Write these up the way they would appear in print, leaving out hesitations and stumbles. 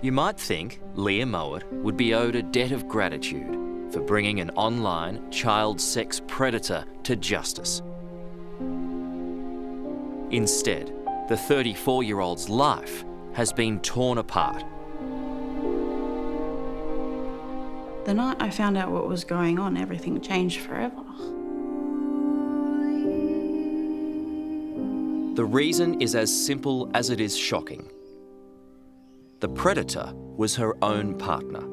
You might think Leah Mowat would be owed a debt of gratitude for bringing an online child sex predator to justice. Instead, the 34-year-old's life has been torn apart. The night I found out what was going on, everything changed forever. The reason is as simple as it is shocking. The predator was her own partner.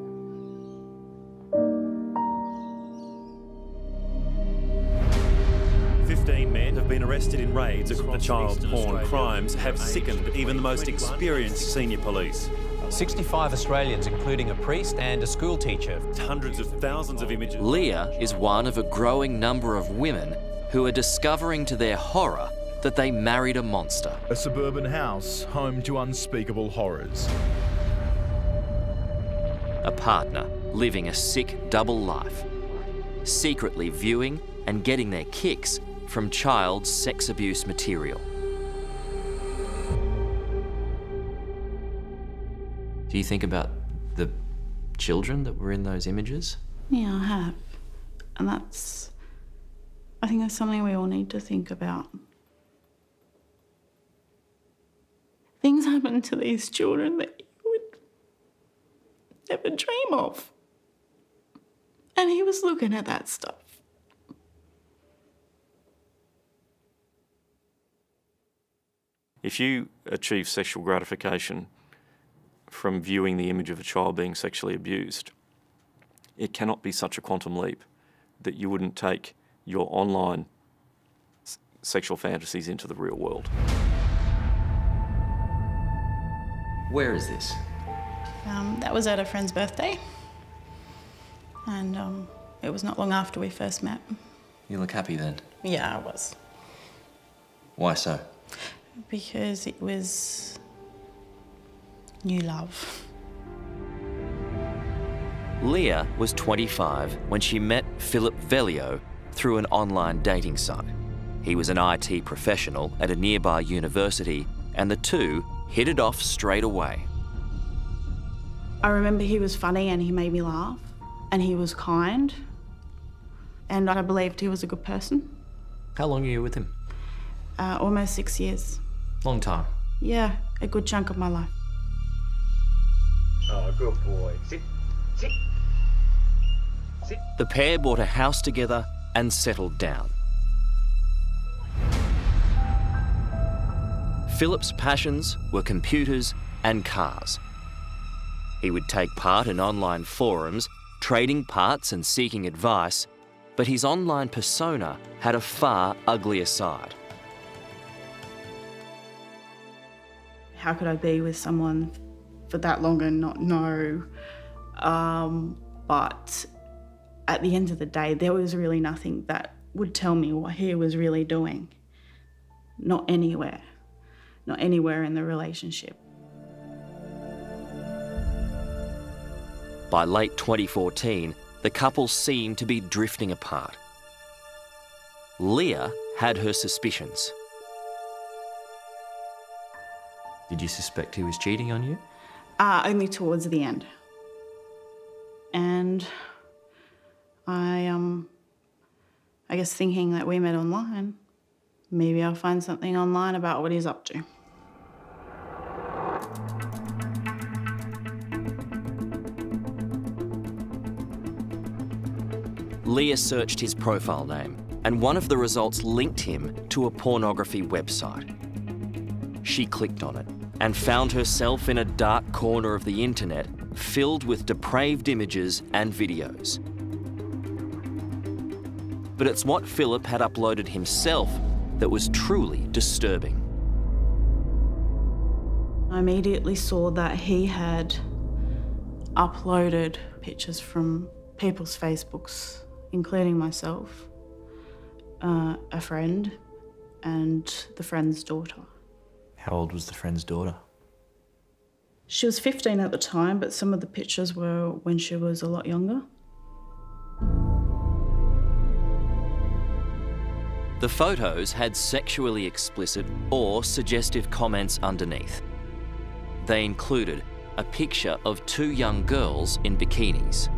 Arrested in raids across the child porn crimes have sickened even the most experienced senior police. 65 Australians, including a priest and a school teacher. Hundreds of thousands of images. Leah is one of a growing number of women who are discovering to their horror that they married a monster. A suburban house home to unspeakable horrors. A partner living a sick double life, secretly viewing and getting their kicks from child sex abuse material. Do you think about the children that were in those images? Yeah, I have. And I think that's something we all need to think about. Things happen to these children that you would never dream of. And he was looking at that stuff. If you achieve sexual gratification from viewing the image of a child being sexually abused, it cannot be such a quantum leap that you wouldn't take your online sexual fantasies into the real world. Where is this? That was at a friend's birthday. And it was not long after we first met. You look happy then? Yeah, I was. Why so? Because it was new love. Leah was 25 when she met Philip Vellio through an online dating site. He was an IT professional at a nearby university, and the two hit it off straight away. I remember he was funny and he made me laugh, and he was kind, and I believed he was a good person. How long were you with him? Almost 6 years. Long time. Yeah, a good chunk of my life. Oh, good boy. Sit, sit, sit. The pair bought a house together and settled down. Philip's passions were computers and cars. He would take part in online forums, trading parts and seeking advice, but his online persona had a far uglier side. How could I be with someone for that long and not know? But at the end of the day, there was really nothing that would tell me what he was really doing. Not anywhere. Not anywhere in the relationship. By late 2014, the couple seemed to be drifting apart. Leah had her suspicions. Did you suspect he was cheating on you? Only towards the end. And I guess thinking that we met online, maybe I'll find something online about what he's up to. Leah searched his profile name, and one of the results linked him to a pornography website. She clicked on it and found herself in a dark corner of the internet filled with depraved images and videos. But it's what Philip had uploaded himself that was truly disturbing. I immediately saw that he had uploaded pictures from people's Facebooks, including myself, a friend, and the friend's daughter. How old was the friend's daughter? She was 15 at the time, but some of the pictures were when she was a lot younger. The photos had sexually explicit or suggestive comments underneath. They included a picture of two young girls in bikinis.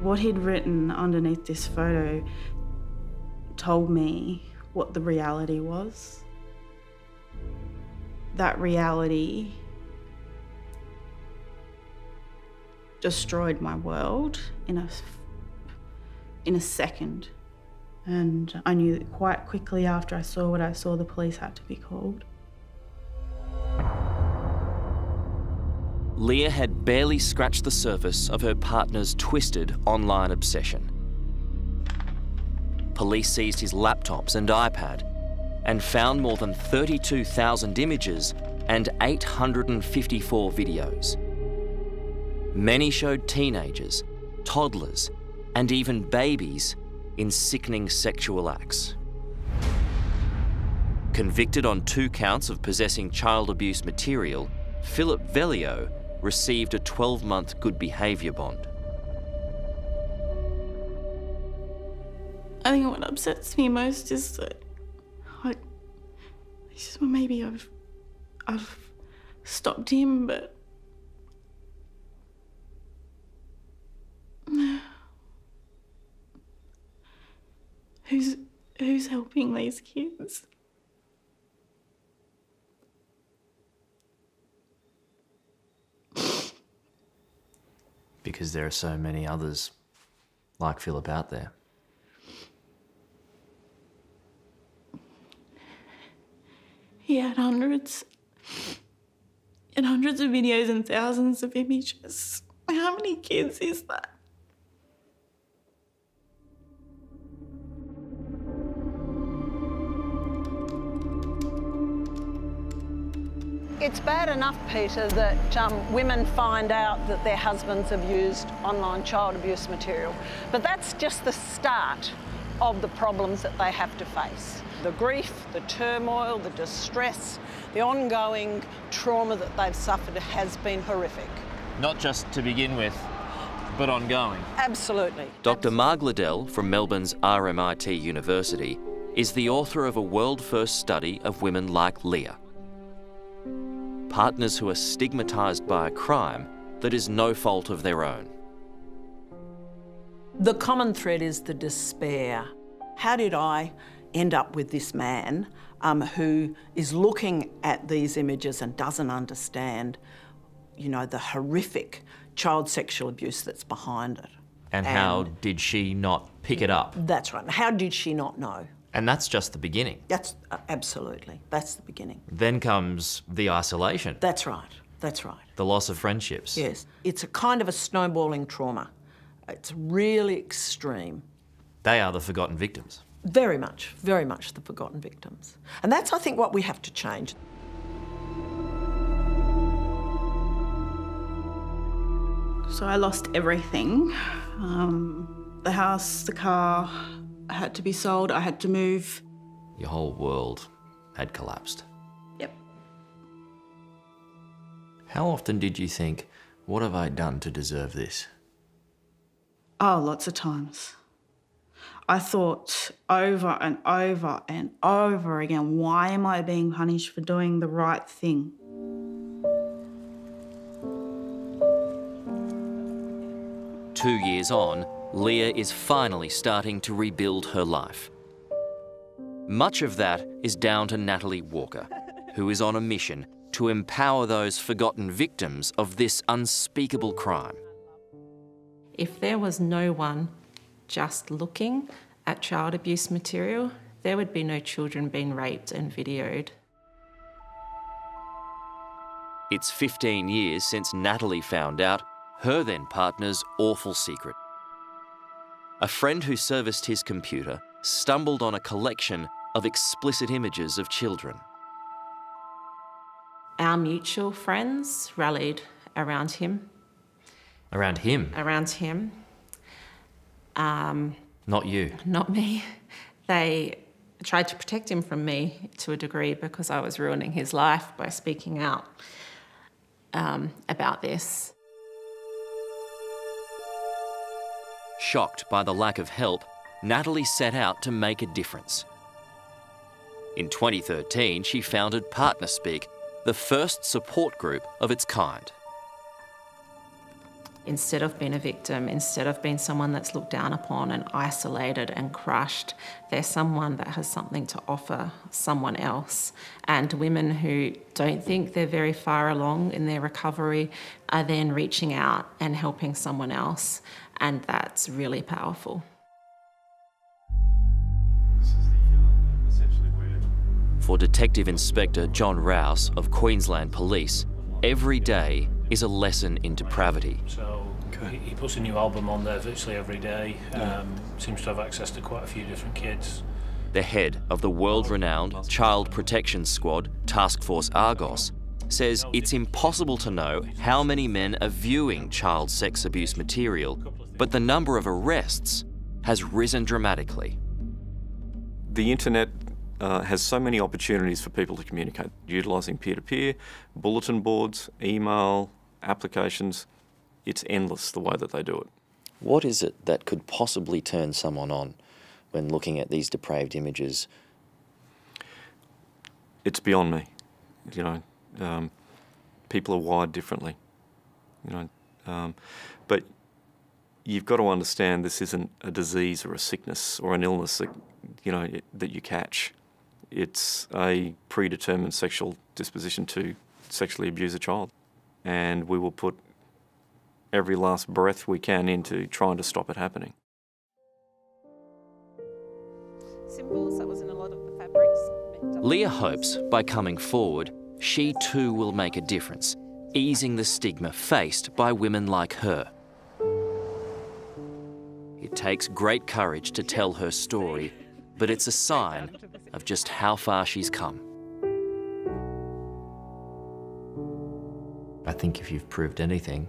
What he'd written underneath this photo told me what the reality was. That reality destroyed my world in a second. And I knew that quite quickly after I saw what I saw, the police had to be called. Leah had barely scratched the surface of her partner's twisted online obsession. Police seized his laptops and iPad and found more than 32,000 images and 854 videos. Many showed teenagers, toddlers, and even babies in sickening sexual acts. Convicted on 2 counts of possessing child abuse material, Philip Vellio received a 12-month good behaviour bond. I think what upsets me most is that it's just, well, maybe I've stopped him, but Who's helping these kids? Because there are so many others like Philip out there. He had hundreds of videos and thousands of images. How many kids is that? It's bad enough, Peter, that women find out that their husbands have used online child abuse material, but that's just the start of the problems that they have to face. The grief, the turmoil, the distress, the ongoing trauma that they've suffered has been horrific. Not just to begin with, but ongoing. Absolutely. Dr. Marg Liddell from Melbourne's RMIT University is the author of a world-first study of women like Leah. Partners who are stigmatised by a crime that is no fault of their own. The common thread is the despair. How did I end up with this man who is looking at these images and doesn't understand, you know, the horrific child sexual abuse that's behind it? And how did she not pick it up? That's right. How did she not know? And that's just the beginning. That's absolutely, that's the beginning. Then comes the isolation. That's right, that's right. The loss of friendships. Yes, it's a kind of a snowballing trauma. It's really extreme. They are the forgotten victims. Very much the forgotten victims. And that's, I think, what we have to change. So I lost everything. The house, the car, I had to be sold, I had to move. Your whole world had collapsed. Yep. How often did you think, what have I done to deserve this? Oh, lots of times. I thought over and over and over again, why am I being punished for doing the right thing? Two years on, Leah is finally starting to rebuild her life. Much of that is down to Natalie Walker, who is on a mission to empower those forgotten victims of this unspeakable crime. If there was no one just looking at child abuse material, there would be no children being raped and videoed. It's 15 years since Natalie found out her then partner's awful secret. A friend who serviced his computer stumbled on a collection of explicit images of children. Our mutual friends rallied around him. Around him? Around him. Not you? Not me. They tried to protect him from me to a degree because I was ruining his life by speaking out about this. Shocked by the lack of help, Natalie set out to make a difference. In 2013, she founded PartnerSpeak the first support group of its kind. Instead of being a victim, instead of being someone that's looked down upon and isolated and crushed, they're someone that has something to offer someone else. And women who don't think they're very far along in their recovery are then reaching out and helping someone else. And that's really powerful. For Detective Inspector John Rouse of Queensland Police, every day is a lesson in depravity. So he puts a new album on there virtually every day, seems to have access to quite a few different kids. The head of the world-renowned Child Protection Squad, Task Force Argos, says it's impossible to know how many men are viewing child sex abuse material, but the number of arrests has risen dramatically. The internet has so many opportunities for people to communicate, utilising peer-to-peer, bulletin boards, email, applications. It's endless the way that they do it. What is it that could possibly turn someone on when looking at these depraved images? It's beyond me. You know, people are wired differently. You know, but you've got to understand this isn't a disease or a sickness or an illness that, you know, that you catch. It's a predetermined sexual disposition to sexually abuse a child. And we will put every last breath we can into trying to stop it happening. Symbols, that was in a lot of the fabrics. Leah hopes by coming forward, she too will make a difference, easing the stigma faced by women like her. It takes great courage to tell her story, but it's a sign of just how far she's come. I think if you've proved anything,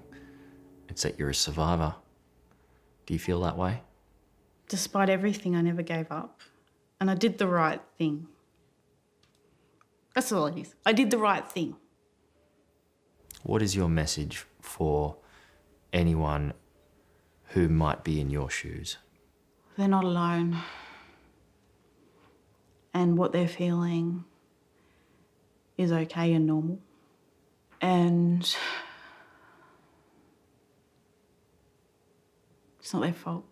it's that you're a survivor. Do you feel that way? Despite everything, I never gave up, and I did the right thing. That's all it is. I did the right thing. What is your message for anyone who might be in your shoes? They're not alone. And what they're feeling is okay and normal. And it's not their fault.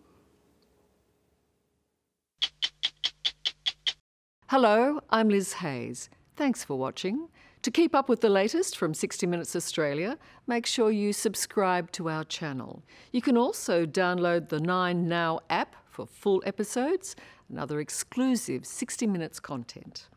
Hello, I'm Liz Hayes. Thanks for watching. To keep up with the latest from 60 Minutes Australia, make sure you subscribe to our channel. You can also download the 9Now app for full episodes and other exclusive 60 Minutes content.